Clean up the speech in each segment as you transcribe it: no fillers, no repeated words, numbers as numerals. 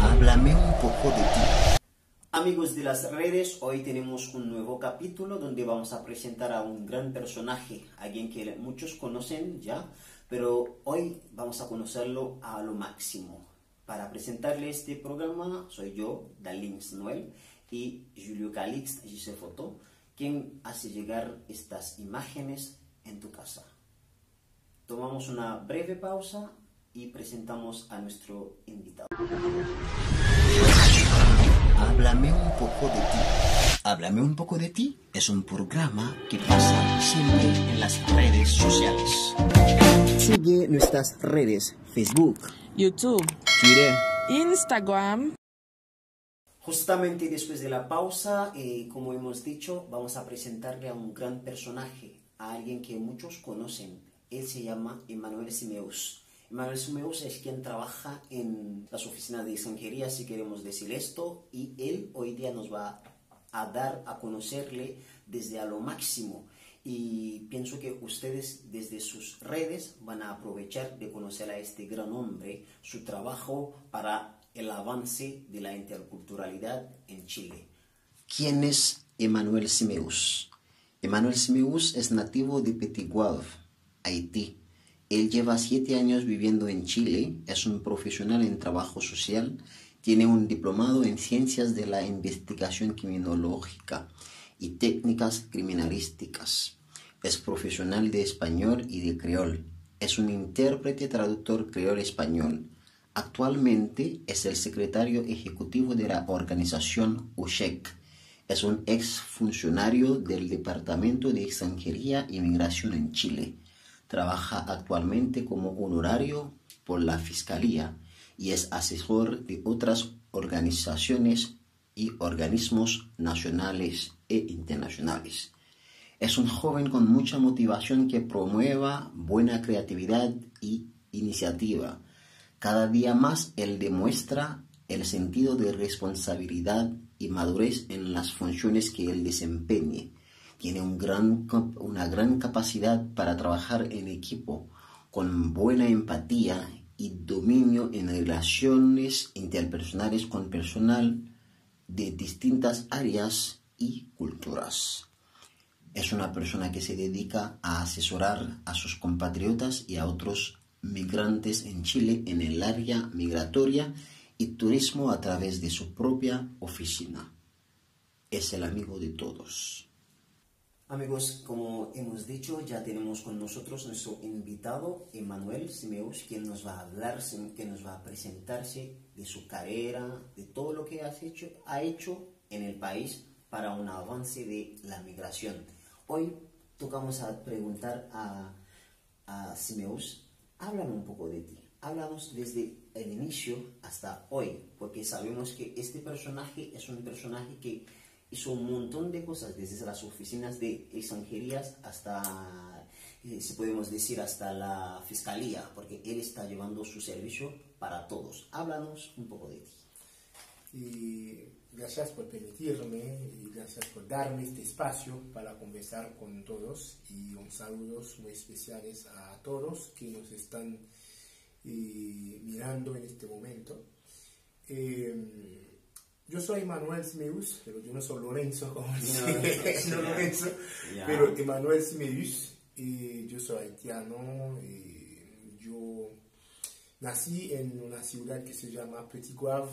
Háblame un poco de ti. Amigos de las redes, hoy tenemos un nuevo capítulo donde vamos a presentar a un gran personaje, alguien que muchos conocen ya, pero hoy vamos a conocerlo a lo máximo. Para presentarle este programa soy yo, Dalinx Noel, y Julio Calixto, Jisefoto, quien hace llegar estas imágenes en tu casa. Tomamos una breve pausa y presentamos a nuestro invitado. Háblame un poco de ti. Háblame un poco de ti es un programa que pasa siempre en las redes sociales. Sigue nuestras redes: Facebook, YouTube, Twitter, Instagram. Justamente después de la pausa, como hemos dicho, vamos a presentarle a un gran personaje, a alguien que muchos conocen. Él se llama Emmanuel Ciméus. Emmanuel Ciméus es quien trabaja en las oficinas de extranjería, si queremos decir esto, y él hoy día nos va a dar a conocerle desde a lo máximo. Y pienso que ustedes desde sus redes van a aprovechar de conocer a este gran hombre, su trabajo para el avance de la interculturalidad en Chile. ¿Quién es Emmanuel Ciméus? Emmanuel Ciméus es nativo de Petit-Goâve, Haití. Él lleva 7 años viviendo en Chile, es un profesional en trabajo social, tiene un diplomado en ciencias de la investigación criminológica y técnicas criminalísticas. Es profesional de español y de creol. Es un intérprete traductor creol-español. Actualmente es el secretario ejecutivo de la organización OSCHEC. Es un exfuncionario del Departamento de Extranjería y Migración en Chile. Trabaja actualmente como honorario por la Fiscalía y es asesor de otras organizaciones y organismos nacionales e internacionales. Es un joven con mucha motivación que promueva buena creatividad y iniciativa. Cada día más él demuestra el sentido de responsabilidad y madurez en las funciones que él desempeñe. Tiene una gran capacidad para trabajar en equipo, con buena empatía y dominio en relaciones interpersonales con personal de distintas áreas y culturas. Es una persona que se dedica a asesorar a sus compatriotas y a otros migrantes en Chile en el área migratoria y turismo a través de su propia oficina. Es el amigo de todos. Amigos, como hemos dicho, ya tenemos con nosotros nuestro invitado, Emmanuel Ciméus, quien nos va a hablar, quien nos va a presentarse de su carrera, de todo lo que ha hecho en el país para un avance de la migración. Hoy tocamos a preguntar a Ciméus, háblame un poco de ti, háblanos desde el inicio hasta hoy, porque sabemos que este personaje es un personaje que hizo un montón de cosas, desde las oficinas de extranjerías hasta, si podemos decir, hasta la fiscalía, porque él está llevando su servicio para todos. Háblanos un poco de ti. Gracias por permitirme y gracias por darme este espacio para conversar con todos, y un saludo muy especial a todos que nos están mirando en este momento. Yo soy Emmanuel Ciméus, pero yo no soy Lorenzo, como pero Emmanuel Ciméus, y yo soy haitiano. Yo nací en una ciudad que se llama Petit-Goâve.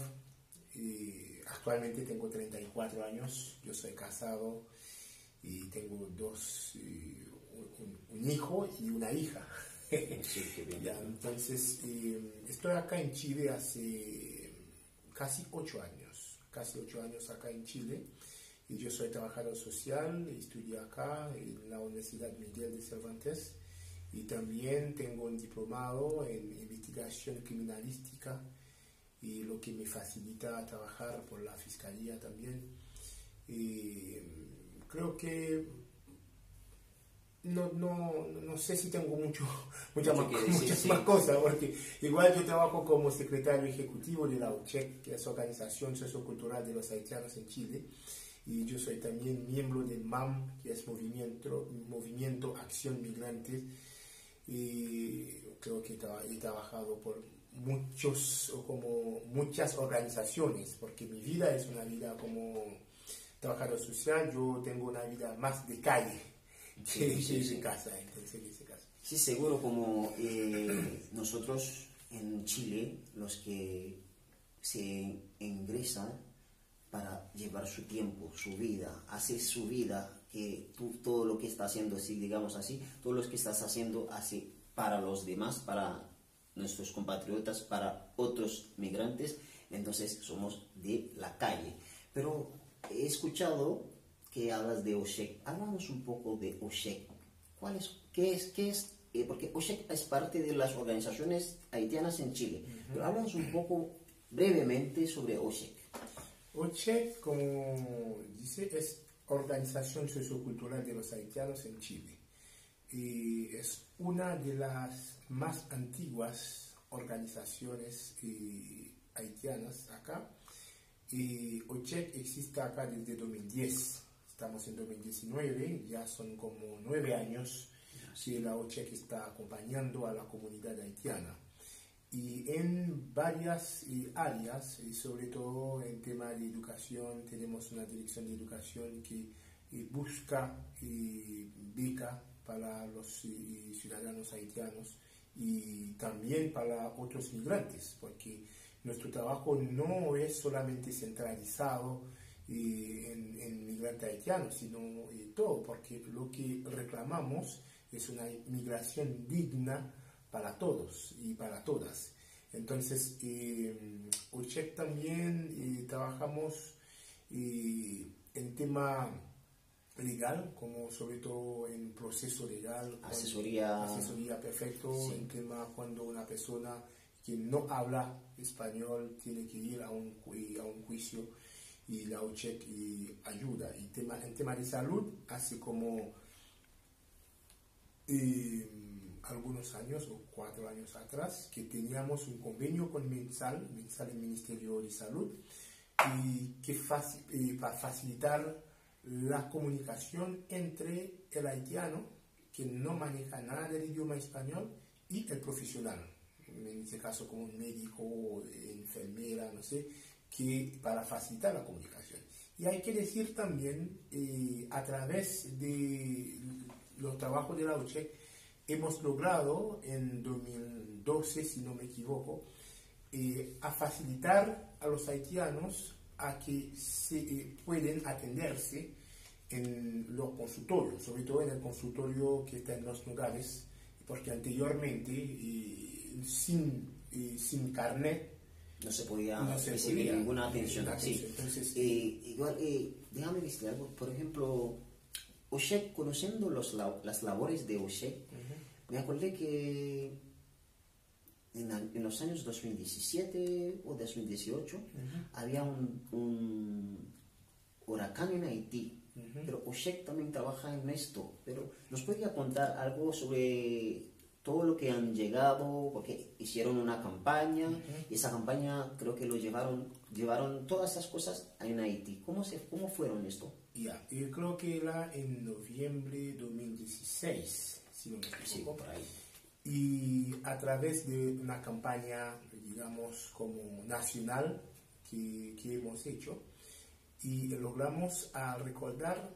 Actualmente tengo 34 años, yo soy casado y tengo un hijo y una hija. Sí, qué bien. Ya, entonces, estoy acá en Chile hace casi 8 años, acá en Chile. Y yo soy trabajador social, estudié acá en la Universidad Miguel de Cervantes y también tengo un diplomado en investigación criminalística, y lo que me facilita trabajar por la Fiscalía también. Y creo que no sé si tengo muchas más cosas, porque igual yo trabajo como secretario ejecutivo de la OSCHEC, que es Organización Sociocultural de los Haitianos en Chile, y yo soy también miembro del MAM, que es Movimiento Acción Migrantes, y creo que he trabajado por muchas organizaciones, porque mi vida es una vida como trabajador social, yo tengo una vida más de calle que de casa, entonces en ese caso. Sí, seguro, como nosotros en Chile, los que se ingresan para llevar su tiempo, su vida, hacer su vida, que tú todo lo que estás haciendo, así, digamos así, todo lo que estás haciendo así para los demás, para nuestros compatriotas, para otros migrantes, entonces somos de la calle. Pero he escuchado que hablas de OSCHEC. Háblanos un poco de OSCHEC. ¿Cuál es? ¿Qué es? Porque OSCHEC es parte de las organizaciones haitianas en Chile. Pero háblanos un poco brevemente sobre OSCHEC. OSCHEC, como dice, es Organización Sociocultural de los Haitianos en Chile. Y es una de las más antiguas organizaciones haitianas acá. Y OSCHEC existe acá desde 2010. Estamos en 2019, ya son como 9 años que la OSCHEC está acompañando a la comunidad haitiana. Y en varias áreas, y sobre todo en tema de educación, tenemos una dirección de educación que busca beca para los ciudadanos haitianos y también para otros migrantes, porque nuestro trabajo no es solamente centralizado en migrantes haitianos, sino todo, porque lo que reclamamos es una migración digna para todos y para todas. Entonces, OSCHEC también trabajamos en tema legal, como sobre todo en proceso legal. Asesoría. Asesoría perfecto, sí. En tema cuando una persona que no habla español tiene que ir a un juicio y la OSCHEC ayuda. Y en tema de salud, así como algunos años o 4 años atrás, que teníamos un convenio con MENSAL, el Ministerio de Salud, y que para facilitar la comunicación entre el haitiano que no maneja nada del idioma español y el profesional, en este caso como un médico, enfermera, no sé, que para facilitar la comunicación. Y hay que decir también, a través de los trabajos de la OSCHEC, hemos logrado en 2012, si no me equivoco, a facilitar a los haitianos a que pueden atenderse en los consultorios, sobre todo en el consultorio que está en los lugares, porque anteriormente sin carnet no se podía recibir ninguna atención. Sí. Entonces, igual, déjame decir algo, por ejemplo, OSCHEC, conociendo las labores de OSCHEC, me acordé que en los años 2017 o 2018 había un huracán en Haití, pero OSCHEC también trabaja en esto. Pero ¿nos podría contar algo sobre todo lo que han llegado? Porque hicieron una campaña, y esa campaña creo que lo llevaron todas esas cosas en Haití. ¿Cómo fueron esto? Ya, yo creo que era en noviembre de 2016, si no me equivoco, por ahí. Y a través de una campaña, digamos, como nacional que hemos hecho, y logramos recordar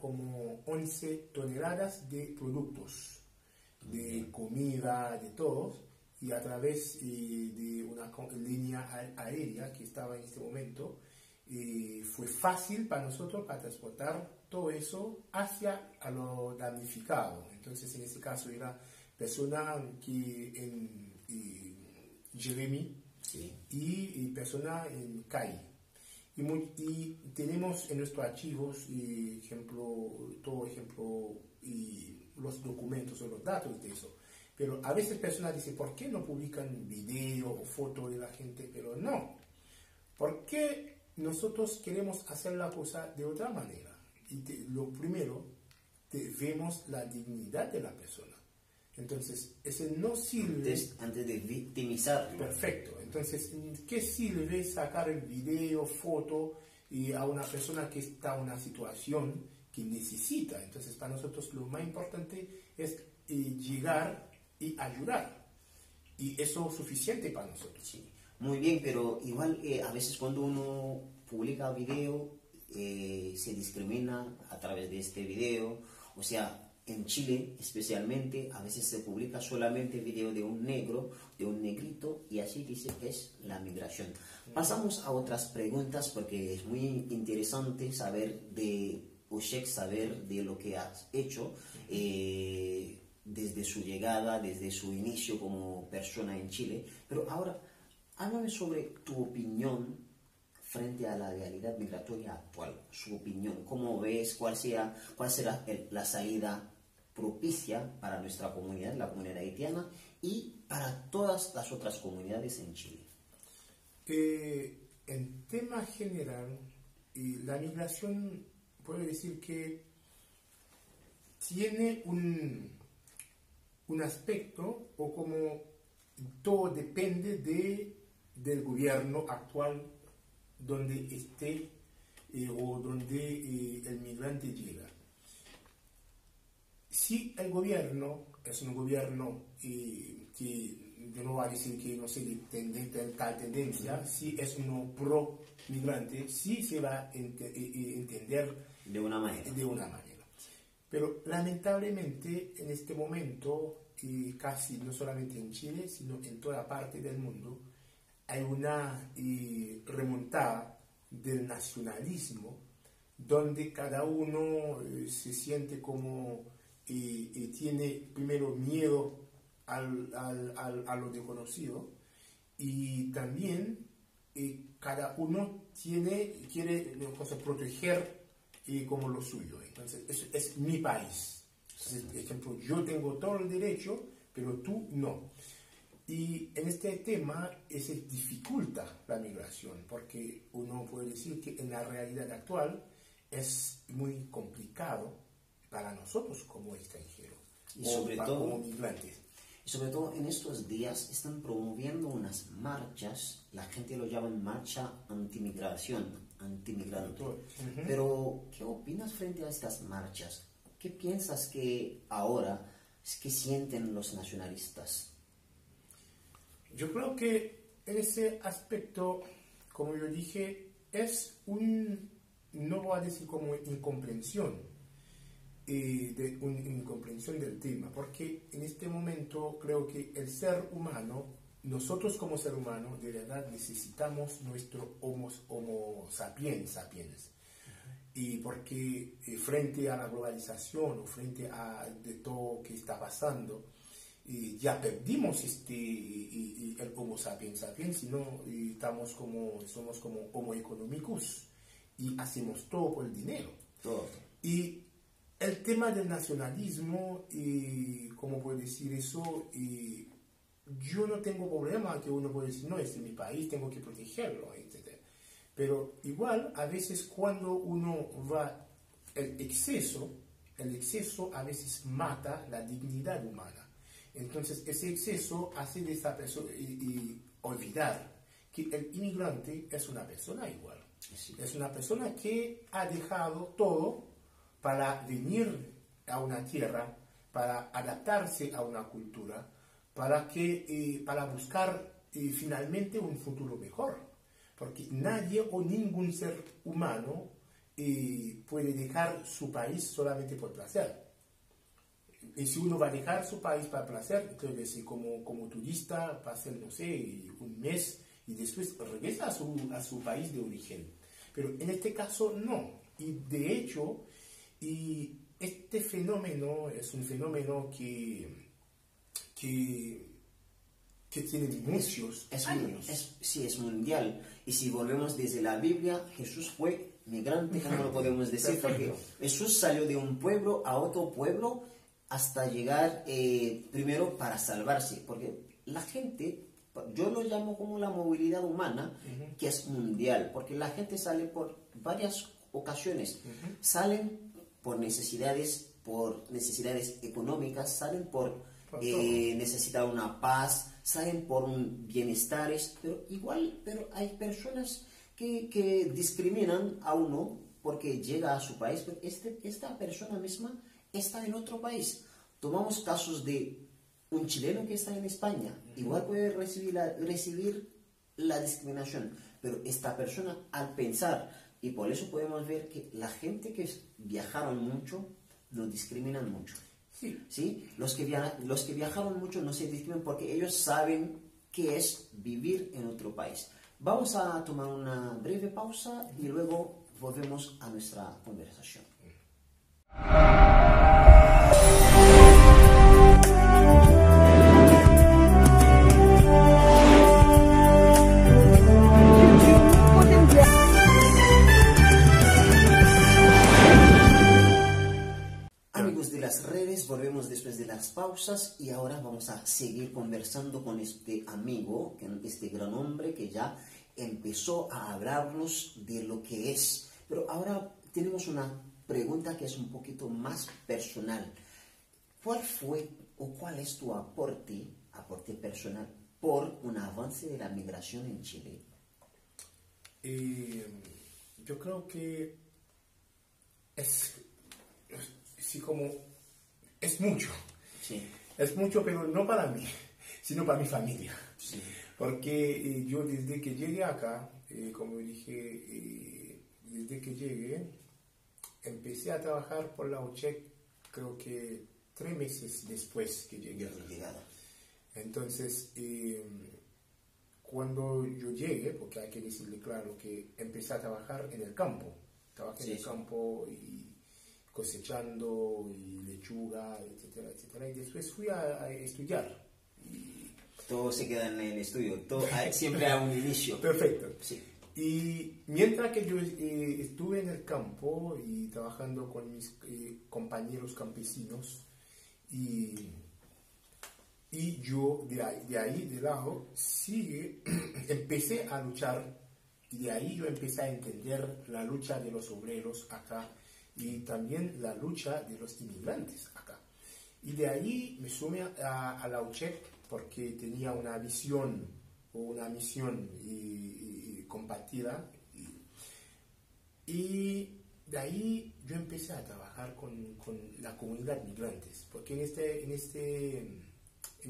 como 11 toneladas de productos, de comida, de todo, y a través de una línea aérea que estaba en este momento. Fue fácil para nosotros para transportar todo eso hacia a lo damnificado. Entonces, en este caso, era personas que en Jeremy, sí, y personas en Kai. Y tenemos en nuestros archivos, todo ejemplo, y los documentos o los datos de eso. Pero a veces personas dicen, ¿por qué no publican video o foto de la gente? Pero no. ¿Por qué? Nosotros queremos hacer la cosa de otra manera. Y lo primero, vemos la dignidad de la persona. Entonces, ese no sirve. Antes de victimizarlo. Perfecto. Entonces, ¿qué sirve sacar el video, foto a una persona que está en una situación que necesita? Entonces, para nosotros lo más importante es llegar y ayudar. Y eso es suficiente para nosotros. Sí. Muy bien, pero igual a veces cuando uno publica video se discrimina a través de este video. O sea, en Chile especialmente a veces se publica solamente video de un negro, de un negrito, y así dice que es la migración. Pasamos a otras preguntas porque es muy interesante saber de OSCHEC, saber de lo que has hecho desde su llegada, desde su inicio como persona en Chile. Pero ahora, háblame sobre tu opinión frente a la realidad migratoria actual, su opinión. ¿Cómo ves? ¿Cuál será la salida propicia para nuestra comunidad, la comunidad haitiana, y para todas las otras comunidades en Chile? En tema general, la migración, puedo decir que tiene un aspecto, o como todo depende del gobierno actual donde esté o donde el migrante llega. Si el gobierno es un gobierno que no va a decir que no sé de tal tendencia, si es uno pro migrante, sí se va a entender de una manera. Pero lamentablemente en este momento, y casi no solamente en Chile, sino en toda parte del mundo, hay una remontada del nacionalismo donde cada uno se siente como tiene primero miedo a lo desconocido, y también cada uno quiere proteger como lo suyo. Entonces, es mi país. Entonces, por ejemplo, yo tengo todo el derecho, pero tú no. Y en este tema se dificulta la migración, porque uno puede decir que en la realidad actual es muy complicado para nosotros como extranjeros, y sobre todo como migrantes. Y sobre todo en estos días están promoviendo unas marchas, la gente lo llama marcha antimigración, antimigrante. Pero, ¿qué opinas frente a estas marchas? ¿Qué piensas que ahora sienten los nacionalistas? Yo creo que en ese aspecto, como yo dije, es no voy a decir como incomprensión, incomprensión del tema, porque en este momento creo que el ser humano, nosotros como ser humano, de verdad necesitamos nuestro homo sapiens sapiens. Y porque frente a la globalización o frente a de todo que está pasando, ya perdimos el homo sapiens sapiens, sino somos como homo economicus y hacemos todo por el dinero. Y el tema del nacionalismo, ¿cómo puedo decir eso? Yo no tengo problema que uno puede decir, no, este es mi país, tengo que protegerlo, etc. Pero igual, a veces cuando uno va, el exceso a veces mata la dignidad humana. Entonces, ese exceso hace de esa persona olvidar que el inmigrante es una persona igual. Sí. Es una persona que ha dejado todo para venir a una tierra, para adaptarse a una cultura, para buscar finalmente un futuro mejor. Porque nadie o ningún ser humano puede dejar su país solamente por placer. Y si uno va a dejar su país para placer, entonces como turista, pasa, no sé, un mes y después regresa a su país de origen. Pero en este caso no. Y de hecho, este fenómeno es un fenómeno que tiene muchos años. Sí, es mundial. Y si volvemos desde la Biblia, Jesús fue migrante, no lo podemos decir, porque Jesús salió de un pueblo a otro pueblo hasta llegar primero para salvarse. Porque la gente, yo lo llamo como la movilidad humana, que es mundial, porque la gente sale por varias ocasiones. Salen por necesidades económicas, salen por necesitar una paz, salen por un bienestares, pero igual hay personas que discriminan a uno porque llega a su país, pero esta persona misma está en otro país. Tomamos casos de un chileno que está en España igual puede recibir la discriminación, pero esta persona al pensar, y por eso podemos ver que la gente que viajaron mucho lo discriminan mucho. Sí. ¿Sí? Los que viajaron mucho no se discriminan porque ellos saben qué es vivir en otro país. Vamos a tomar una breve pausa y luego volvemos a nuestra conversación. Amigos de las redes, volvemos después de las pausas y ahora vamos a seguir conversando con este amigo, este gran hombre que ya empezó a hablarnos de lo que es. Pero ahora tenemos una pregunta que es un poquito más personal. ¿Cuál fue o cuál es tu aporte personal por un avance de la migración en Chile? Yo creo que es mucho. Sí. Es mucho, pero no para mí, sino para mi familia. Sí. Porque yo desde que llegué acá, como dije, desde que llegué, empecé a trabajar por la OSCHEC, creo que 3 meses después que llegué. Entonces, cuando yo llegué, porque hay que decirle claro que empecé a trabajar en el campo. Trabajé en el campo y cosechando y lechuga, etcétera, etcétera. Y después fui a estudiar. Y todo se queda en el estudio, todo, siempre a un inicio. Perfecto. Sí. Y mientras que yo estuve en el campo y trabajando con mis compañeros campesinos, y yo de ahí sí, empecé a luchar, y de ahí yo empecé a entender la lucha de los obreros acá, y también la lucha de los inmigrantes acá. Y de ahí me sumé a la OSCHEC porque tenía una visión o una misión y compartida. Y de ahí yo empecé a trabajar con la comunidad migrantes, porque en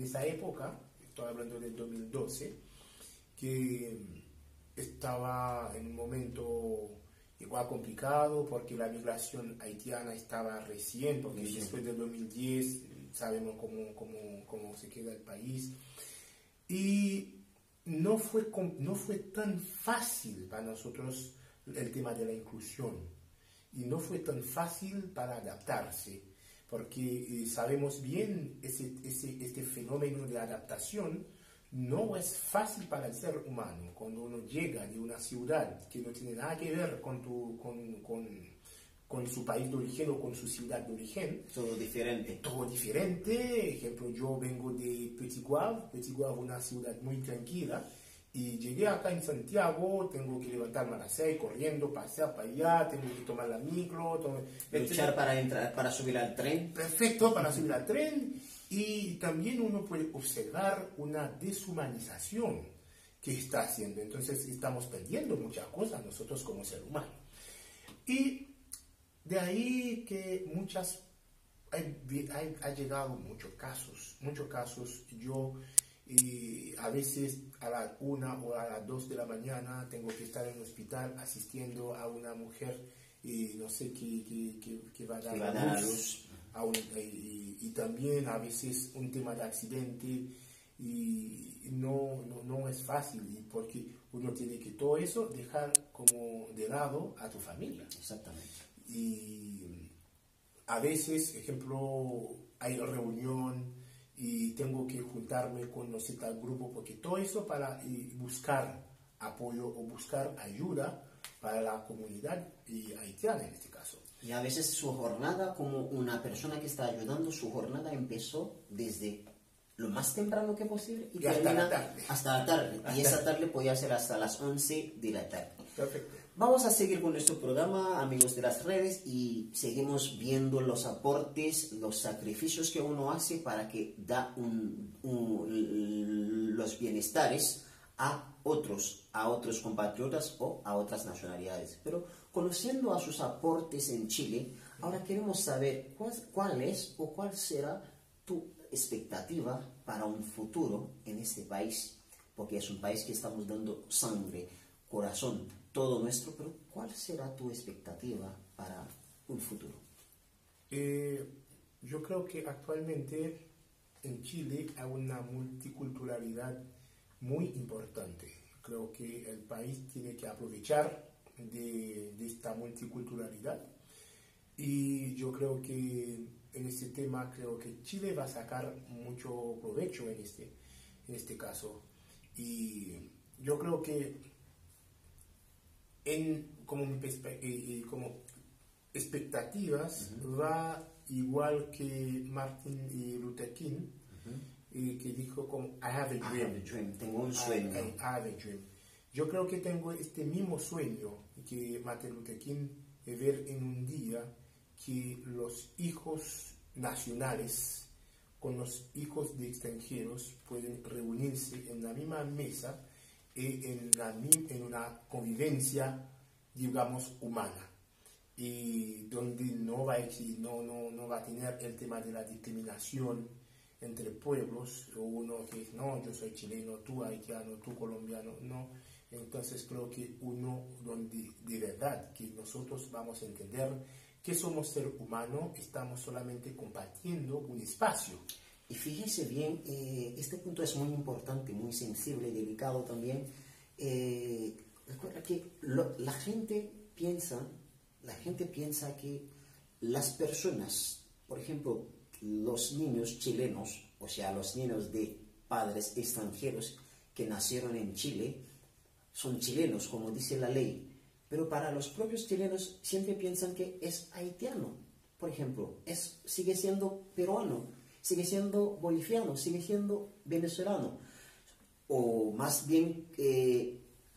esta época, estoy hablando del 2012, que estaba en un momento igual complicado porque la migración haitiana estaba recién, porque sí, después del 2010 sabemos cómo se queda el país. Y no fue tan fácil para nosotros el tema de la inclusión. Y no fue tan fácil para adaptarse, porque sabemos bien este fenómeno de adaptación. No es fácil para el ser humano cuando uno llega de una ciudad que no tiene nada que ver con su país de origen o con su ciudad de origen. Todo diferente. Todo diferente. Ejemplo, yo vengo de Petit-Goâve. Petit-Goâve es una ciudad muy tranquila. Y llegué acá en Santiago, tengo que levantarme a las 6, corriendo, pasear para allá, tengo que tomar la micro. Luchar para subir al tren. Perfecto, para subir al tren. Y también uno puede observar una deshumanización que está haciendo. Entonces estamos perdiendo muchas cosas nosotros como ser humano. Y de ahí que ha llegado muchos casos. Yo a veces a las 1 o a las 2 de la mañana tengo que estar en el hospital asistiendo a una mujer y no sé qué va a dar a luz. Y también a veces un tema de accidente y no es fácil porque uno tiene que todo eso dejar como de lado a tu familia. Exactamente. Y a veces, ejemplo, hay reunión y tengo que juntarme con no sé tal grupo porque todo eso para buscar apoyo o buscar ayuda para la comunidad haitiana en este caso. Y a veces su jornada, como una persona que está ayudando, su jornada empezó desde lo más temprano que posible y termina hasta la tarde. Y esa tarde podía ser hasta las 11 de la tarde. Perfecto. Vamos a seguir con nuestro programa, amigos de las redes, y seguimos viendo los aportes, los sacrificios que uno hace para que da los bienestares a otros compatriotas o a otras nacionalidades. Pero conociendo a sus aportes en Chile, ahora queremos saber cuál es o cuál será expectativa para un futuro en este país, porque es un país que estamos dando sangre, corazón, todo nuestro, pero ¿cuál será tu expectativa para un futuro? Yo creo que actualmente en Chile hay una multiculturalidad muy importante. Creo que el país tiene que aprovechar de esta multiculturalidad y yo creo que en este tema creo que Chile va a sacar mucho provecho en este caso. Y yo creo que como expectativas va igual que Martin Luther King, que dijo como I have a dream. I have a dream. Tengo un sueño. I have a dream. Yo creo que tengo este mismo sueño que Martin Luther King, de ver en un día que los hijos nacionales con los hijos de extranjeros pueden reunirse en la misma mesa y en una convivencia, digamos, humana, y donde no va a tener el tema de la discriminación entre pueblos, o uno que no, yo soy chileno, tú haitiano, tú colombiano, no. Entonces creo que donde de verdad que nosotros vamos a entender que somos ser humano, estamos solamente compartiendo un espacio. Y fíjense bien, este punto es muy importante, muy sensible, delicado también. Recuerda que la gente piensa que las personas, por ejemplo, los niños chilenos, o sea, los niños de padres extranjeros que nacieron en Chile, son chilenos, como dice la ley. Pero para los propios chilenos siempre piensan que es haitiano, por ejemplo, sigue siendo peruano, sigue siendo boliviano, sigue siendo venezolano. O más bien,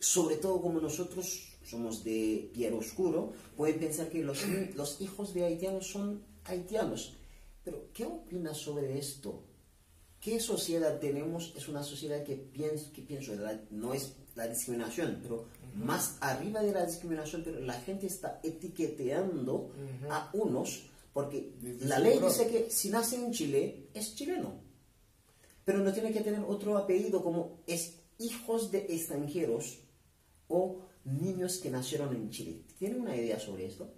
sobre todo como nosotros somos de piel oscuro, pueden pensar que los hijos de haitianos son haitianos. Pero, ¿qué opinas sobre esto? ¿Qué sociedad tenemos? Es una sociedad que pienso, no es la discriminación, pero más arriba de la discriminación, pero la gente está etiqueteando a unos, porque la ley dice que si nace en Chile, es chileno, pero no tiene que tener otro apellido, como es hijos de extranjeros o niños que nacieron en Chile. ¿Tiene una idea sobre esto?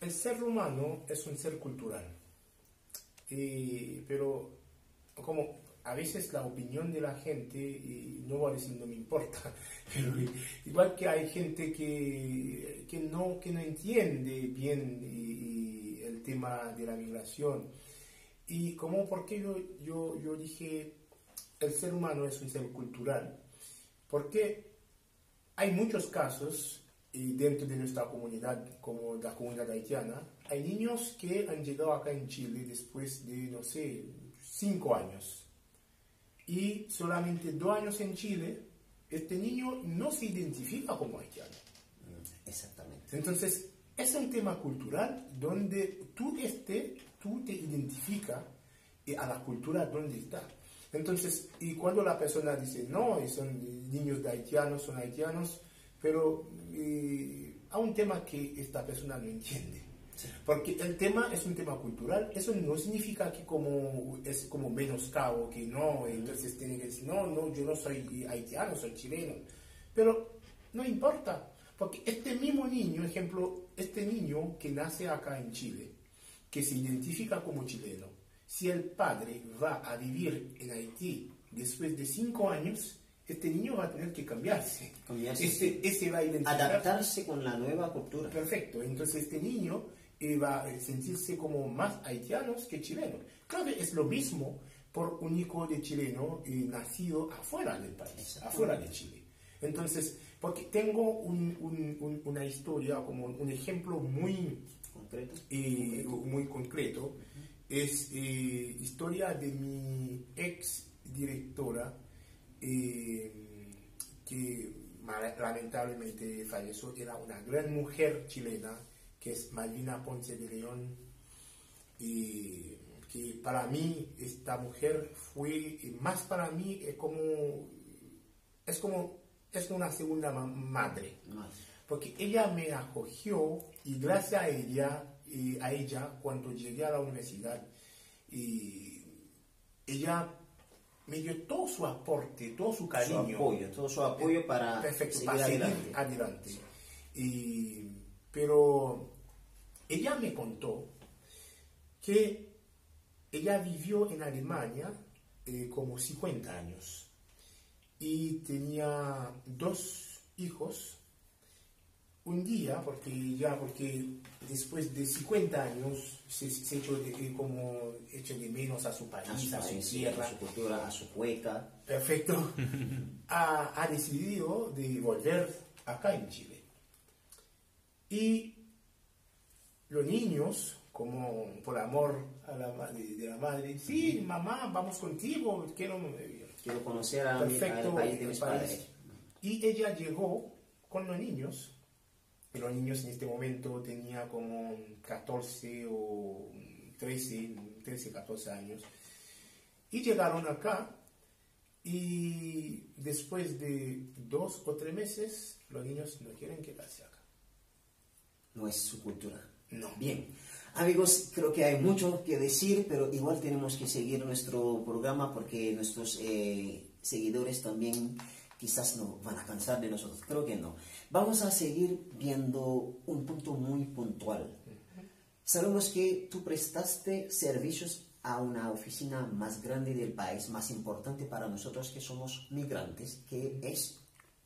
El ser humano es un ser cultural, pero como a veces la opinión de la gente, y no voy a decir no me importa, pero igual que hay gente que no entiende bien y el tema de la migración. Y como porque yo dije, el ser humano es un ser cultural, porque hay muchos casos, y dentro de nuestra comunidad, como la comunidad haitiana, hay niños que han llegado acá en Chile después de, no sé, 5 años. Y solamente 2 años en Chile, este niño no se identifica como haitiano. Exactamente. Entonces, es un tema cultural donde tú te identificas a la cultura donde está. Entonces, y cuando la persona dice, no, son niños de haitianos, son haitianos, pero hay un tema que esta persona no entiende. Porque el tema es un tema cultural, eso no significa que es como menoscabo, que no, entonces tiene que decir, no, yo no soy haitiano, soy chileno. Pero no importa, porque este mismo niño, ejemplo, este niño que nace acá en Chile, que se identifica como chileno, si el padre va a vivir en Haití después de 5 años, este niño va a tener que cambiarse. Ese va a adaptarse con la nueva cultura. Perfecto, entonces este niño va a sentirse como más haitianos que chilenos. Claro que es lo mismo por un hijo de chileno nacido afuera del país, afuera de Chile. Entonces, porque tengo una historia, como un ejemplo muy concreto, es historia de mi ex directora, que lamentablemente falleció. Era una gran mujer chilena, que es Marina Ponce de León, y que para mí esta mujer fue más, para mí es una segunda madre, porque ella me acogió, y gracias a ella cuando llegué a la universidad, ella me dio todo su aporte, todo su cariño. Su apoyo, todo su apoyo para, perfecto, para seguir adelante. Pero ella me contó que ella vivió en Alemania como 50 años y tenía 2 hijos. Un día, porque después de 50 años se echó de menos a su país, a su tierra, a su cultura, a su cueca. Perfecto. Ha decidido de volver acá en Chile. Y los niños, como por amor a la madre, sí, mamá, vamos contigo, quiero conocer a mi país de mis padres. Y ella llegó con los niños. Y los niños en este momento tenían como 14 o 13, 14 años. Y llegaron acá y después de 2 o 3 meses los niños no quieren quedarse acá. No es su cultura. No. Bien. Amigos, creo que hay mucho que decir, pero igual tenemos que seguir nuestro programa porque nuestros seguidores también... quizás no van a cansar de nosotros, creo que no. Vamos a seguir viendo un punto muy puntual. Sabemos que tú prestaste servicios a una oficina más grande del país, más importante para nosotros que somos migrantes, que es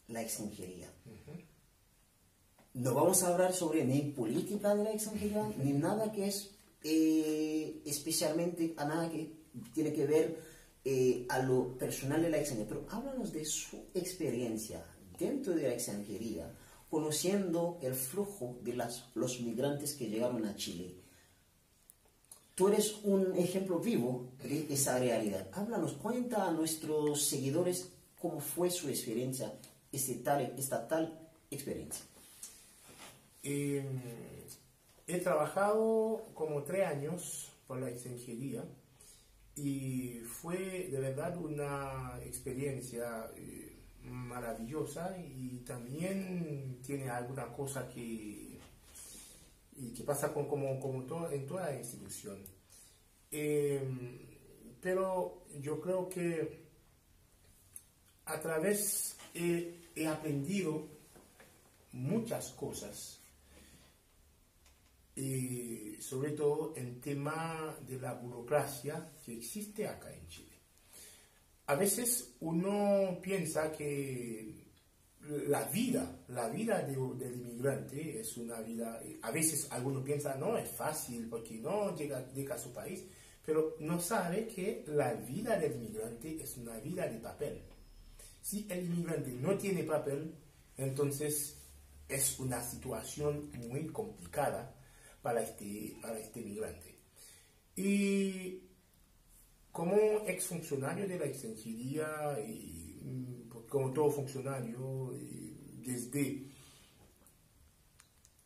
la extranjería. No vamos a hablar sobre ni política de la extranjería, ni nada que es especialmente a nada que tiene que ver a lo personal de la extranjería, pero háblanos de su experiencia dentro de la extranjería, conociendo el flujo de los migrantes que llegaron a Chile. Tú eres un ejemplo vivo de esa realidad. Háblanos, cuenta a nuestros seguidores cómo fue su experiencia, esta tal experiencia. He trabajado como 3 años por la extranjería. Y fue de verdad una experiencia maravillosa y también tiene alguna cosa que pasa en toda la institución. Pero yo creo que a través he aprendido muchas cosas. Y sobre todo el tema de la burocracia que existe acá en Chile. A veces uno piensa que la vida del inmigrante es una vida... A veces alguno piensa, no, es fácil porque no llega a su país, pero no sabe que la vida del inmigrante es una vida de papel. Si el inmigrante no tiene papel, entonces es una situación muy complicada para este migrante. Y como ex funcionario de la extranjería y como todo funcionario,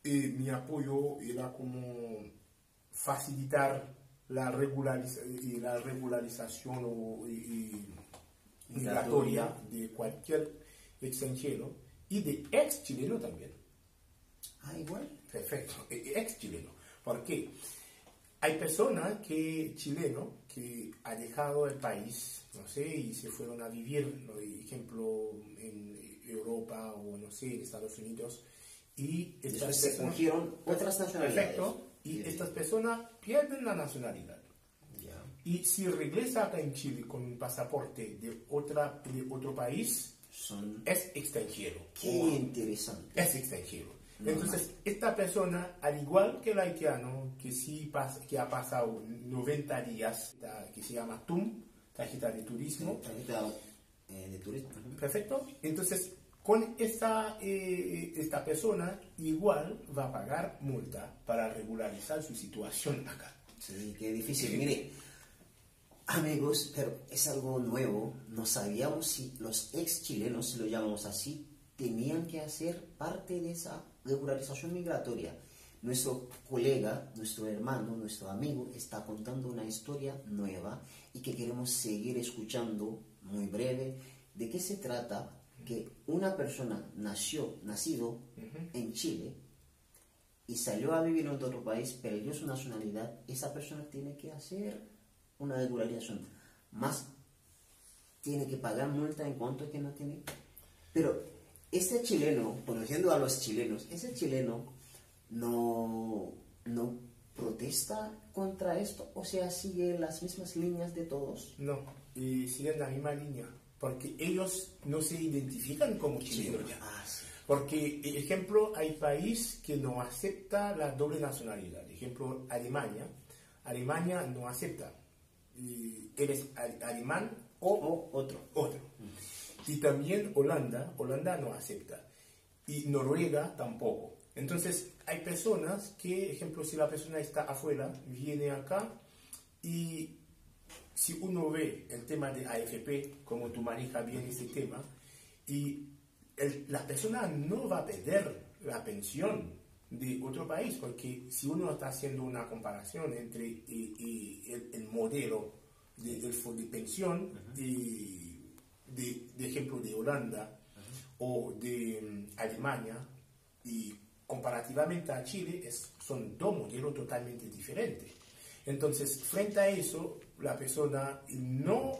mi apoyo era como facilitar la regularización migratoria de cualquier extranjero y de ex chileno también. Ah, igual. Perfecto, ex chileno. ¿Por qué? Hay personas que ha dejado el país, no sé, y se fueron a vivir, por ejemplo, en Europa o no sé, en Estados Unidos, y se cogieron otras nacionalidades. Perfecto, y bien. Estas personas pierden la nacionalidad. Yeah. Y si regresa acá en Chile con un pasaporte de otro país, es extranjero. Qué interesante. Es extranjero. Entonces, esta persona, al igual que el haitiano, que ha pasado 90 días, que se llama TUM, tarjeta de turismo. Tarjeta de turismo. Perfecto. Entonces, con esta persona, igual va a pagar multa para regularizar su situación acá. Sí, qué difícil. Mire, amigos, pero es algo nuevo. No sabíamos si los ex chilenos, si lo llamamos así, tenían que hacer parte de esa regularización migratoria. Nuestro colega, nuestro hermano, nuestro amigo está contando una historia nueva y que queremos seguir escuchando muy breve. ¿De qué se trata? Que una persona nacido en Chile y salió a vivir en otro país, perdió su nacionalidad, esa persona tiene que hacer una regularización. más tiene que pagar multa en cuanto que no tiene. Pero este chileno, conociendo a los chilenos, ese chileno no protesta contra esto, o sea, sigue las mismas líneas de todos. No, y siguen la misma línea, porque ellos no se identifican como chilenos. Sí. Ah, sí. Porque, ejemplo, hay país que no acepta la doble nacionalidad. Ejemplo, Alemania. Alemania no acepta. Eres alemán o otro. Y también Holanda no acepta. Y Noruega tampoco. Entonces, hay personas que, ejemplo, si la persona está afuera, viene acá y si uno ve el tema de AFP, como tú manejas bien ese tema, y la persona no va a perder la pensión de otro país, porque si uno está haciendo una comparación entre el modelo de pensión y de ejemplo de Holanda o de Alemania, y comparativamente a Chile son dos modelos totalmente diferentes. Entonces, frente a eso, la persona no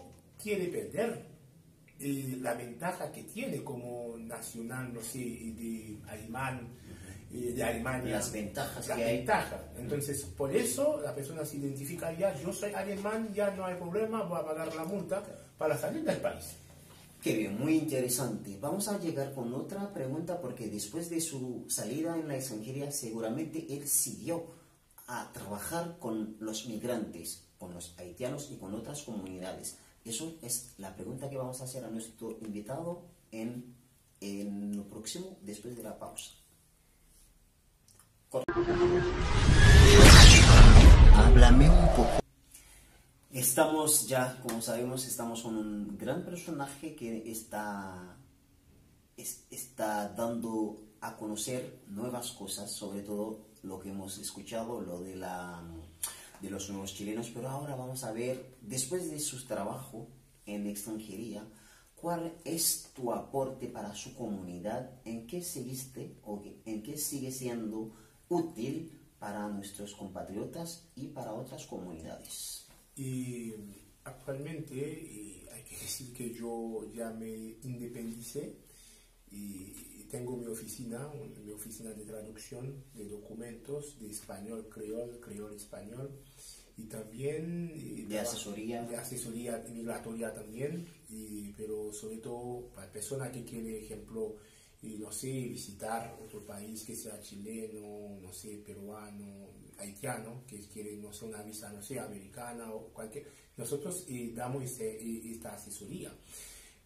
quiere perder la ventaja que tiene como nacional, no sé, de Alemania. Las ventajas que hay. Entonces, por eso la persona se identifica ya, yo soy alemán, ya no hay problema, voy a pagar la multa para salir del país. Qué bien, muy interesante. Vamos a llegar con otra pregunta, porque después de su salida en la extranjería, seguramente él siguió a trabajar con los migrantes, con los haitianos y con otras comunidades. Eso es la pregunta que vamos a hacer a nuestro invitado en lo próximo, después de la pausa. Háblame un poco. Estamos ya, como sabemos, estamos con un gran personaje que está dando a conocer nuevas cosas, sobre todo lo que hemos escuchado, lo de los nuevos chilenos, pero ahora vamos a ver, después de su trabajo en extranjería, ¿cuál es tu aporte para su comunidad? ¿En qué seguiste o en qué sigue siendo útil para nuestros compatriotas y para otras comunidades? Y actualmente hay que decir que yo ya me independicé y tengo mi oficina de traducción de documentos de español creol, creol español, y también de asesoría migratoria también, pero sobre todo para personas que quieren, ejemplo, no sé, visitar otro país que sea chileno, no sé, peruano, haitiano, que quieren, no sé, una visa, no sé, americana o cualquier. Nosotros damos esta asesoría.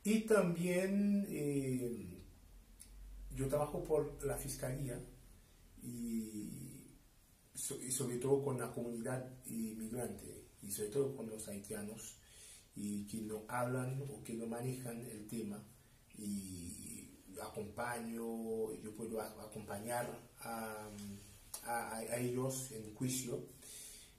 Y también yo trabajo por la fiscalía y sobre todo con la comunidad inmigrante y sobre todo con los haitianos y que no hablan o que no manejan el tema, y yo puedo acompañar a ellos en juicio.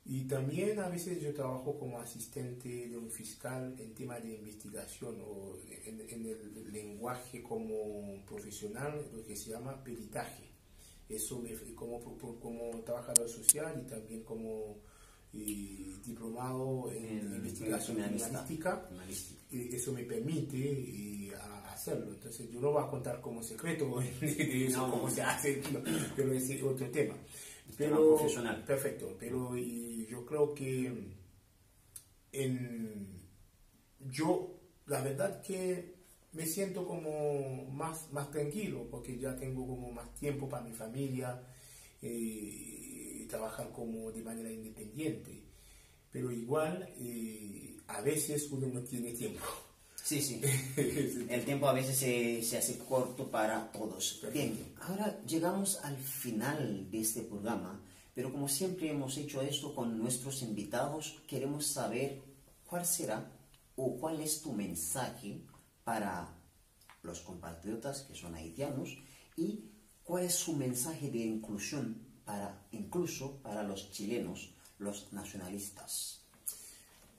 Y también a veces yo trabajo como asistente de un fiscal en tema de investigación o en el lenguaje como profesional, lo que se llama peritaje. Eso como trabajador social y también como diplomado en investigación criminalística. Eso me permite hacerlo. Entonces yo no voy a contar como secreto de eso, cómo se hace, pero es otro tema. Pero profesional. Perfecto, pero yo creo que la verdad que me siento como más tranquilo, porque ya tengo como más tiempo para mi familia y trabajar como de manera independiente. Pero igual a veces uno no tiene tiempo. Sí, sí. El tiempo a veces se hace corto para todos. Bien, ahora llegamos al final de este programa, pero como siempre hemos hecho esto con nuestros invitados, queremos saber cuál será o cuál es tu mensaje para los compatriotas que son haitianos y cuál es su mensaje de inclusión incluso para los chilenos, los nacionalistas.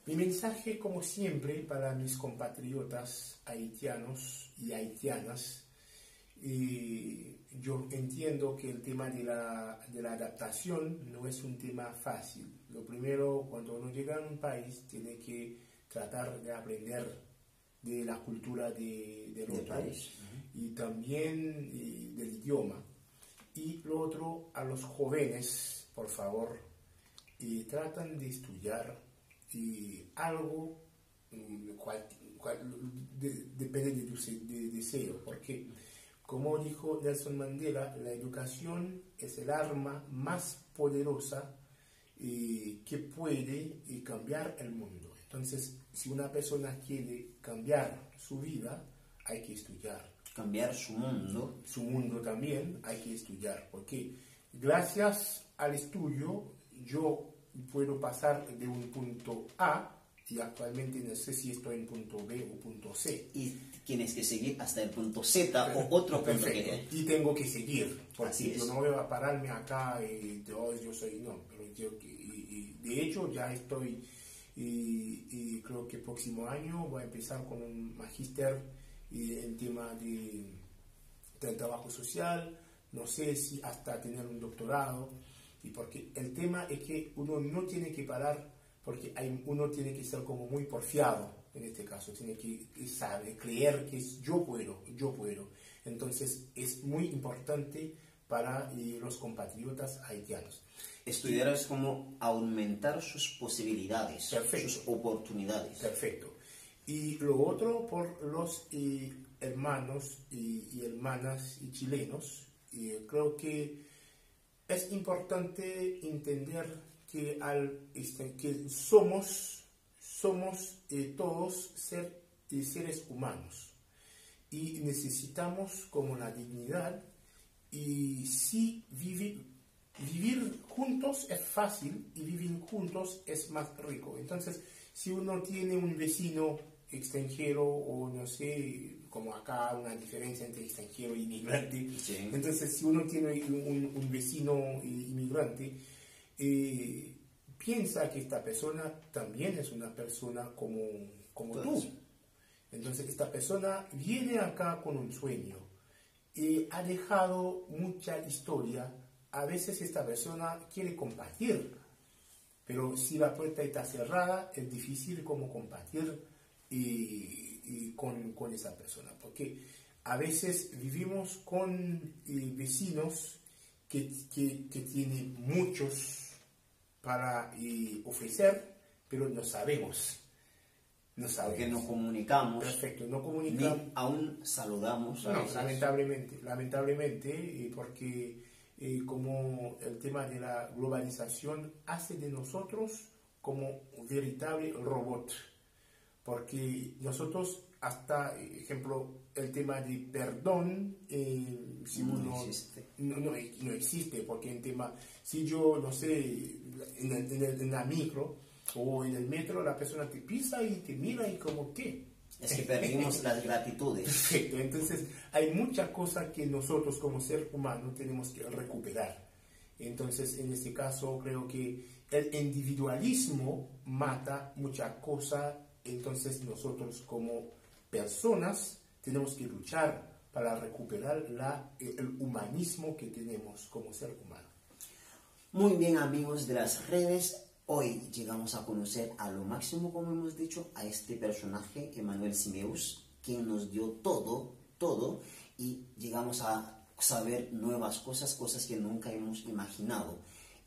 Mi mensaje, como siempre, para mis compatriotas haitianos y haitianas, yo entiendo que el tema de la adaptación no es un tema fácil. Lo primero, cuando uno llega a un país, tiene que tratar de aprender de la cultura del otro país y también del idioma. Y lo otro, a los jóvenes, por favor, tratan de estudiar algo, depende de tu deseo, porque como dijo Nelson Mandela, la educación es el arma más poderosa que puede cambiar el mundo. Entonces, si una persona quiere cambiar su vida, hay que estudiar. Cambiar su mundo. Su mundo también hay que estudiar, porque gracias al estudio yo puedo pasar de un punto A, y actualmente no sé si estoy en punto B o punto C. Y tienes que seguir hasta el punto Z o otro punto que... Y tengo que seguir, porque así es. Yo no voy a pararme acá y yo soy... No, pero de hecho ya estoy... Y creo que el próximo año voy a empezar con un magíster en tema del trabajo social, no sé si hasta tener un doctorado, y porque el tema es que uno no tiene que parar, porque uno tiene que ser como muy porfiado en este caso, tiene que saber, creer que yo puedo. Entonces es muy importante para los compatriotas haitianos. Estudiar es como aumentar sus posibilidades, perfecto, sus oportunidades. Perfecto. Y lo otro, por los hermanos y hermanas chilenos, creo que es importante entender que somos todos seres humanos y necesitamos como la dignidad. Y si vivir juntos es fácil y vivir juntos es más rico. Entonces, si uno tiene un vecino extranjero o no sé, como acá una diferencia entre extranjero e inmigrante, sí. Entonces si uno tiene un vecino inmigrante, piensa que esta persona también es una persona como tú. Entonces esta persona viene acá con un sueño. Ha dejado mucha historia. A veces esta persona quiere compartir, pero si la puerta está cerrada es difícil como compartir con esa persona, porque a veces vivimos con vecinos que tienen muchos para ofrecer, pero no sabemos. No sabemos. Porque no comunicamos. Perfecto, no comunicamos. Ni aún saludamos. No, lamentablemente, porque como el tema de la globalización hace de nosotros como un veritable robot. Porque nosotros, hasta, ejemplo, el tema de perdón, si uno, existe. No existe, porque el tema, si yo, no sé, en la micro, o en el metro la persona te pisa y te mira y como qué. Es que perdimos las gratitudes. Perfecto, entonces hay muchas cosas que nosotros como ser humano tenemos que recuperar. Entonces en este caso creo que el individualismo mata muchas cosas, entonces nosotros como personas tenemos que luchar para recuperar el humanismo que tenemos como ser humano. Muy bien, amigos de las redes. Hoy llegamos a conocer a lo máximo, como hemos dicho, a este personaje, Emmanuel Ciméus, quien nos dio todo, y llegamos a saber nuevas cosas que nunca hemos imaginado.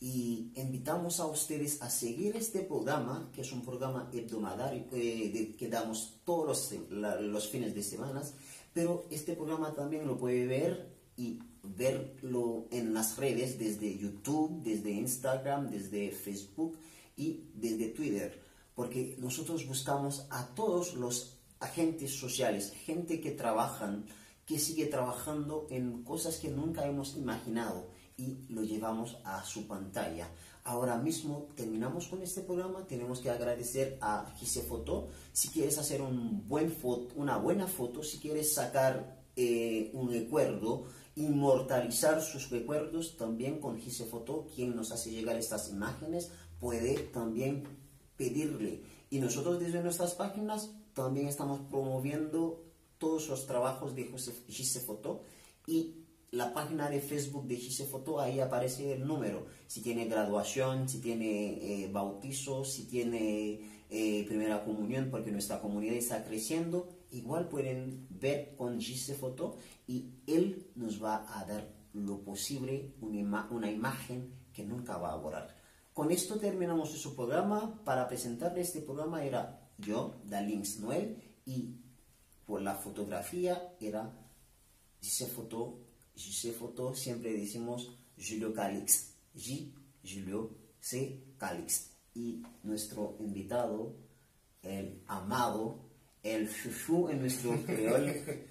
Y invitamos a ustedes a seguir este programa, que es un programa hebdomadario que damos todos los fines de semana, pero este programa también lo puede ver y verlo en las redes, desde YouTube, desde Instagram, desde Facebook y desde Twitter, porque nosotros buscamos a todos los agentes sociales, gente que trabajan, que sigue trabajando en cosas que nunca hemos imaginado, y lo llevamos a su pantalla. Ahora mismo terminamos con este programa, tenemos que agradecer a Jisefoto. Si quieres hacer una buena foto, si quieres sacar un recuerdo, inmortalizar sus recuerdos también con Jisefoto, quien nos hace llegar estas imágenes, puede también pedirle. Y nosotros desde nuestras páginas también estamos promoviendo todos los trabajos de Jisefoto, y la página de Facebook de Jisefoto, ahí aparece el número. Si tiene graduación, si tiene bautizo, si tiene primera comunión, porque nuestra comunidad está creciendo. Igual pueden ver con Jisefoto y él nos va a dar lo posible, una imagen que nunca va a borrar. Con esto terminamos nuestro programa. Para presentarles este programa era yo, Dalinx Noel, y por la fotografía era Jisefoto, siempre decimos Julio Calixto, Julio C. Calixto. Y nuestro invitado, el amado, el chuchu en nuestro creol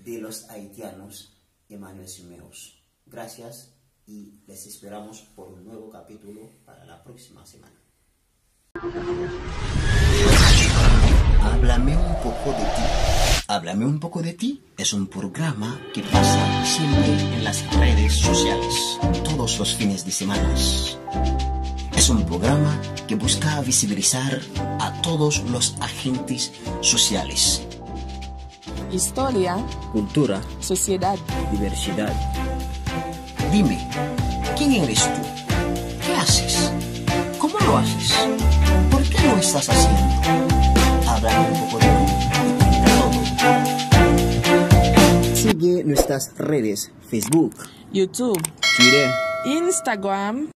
de los haitianos, Emmanuel Ciméus. Gracias y les esperamos por un nuevo capítulo para la próxima semana. Háblame un poco de ti. Háblame un poco de ti es un programa que pasa siempre en las redes sociales, todos los fines de semana. Es un programa que busca visibilizar a todos los agentes sociales. Historia, cultura, sociedad, diversidad. Dime, ¿quién eres tú? ¿Qué haces? ¿Cómo lo haces? ¿Por qué lo estás haciendo? Háblame un poco de ti. Sigue nuestras redes: Facebook, YouTube, Twitter, Instagram.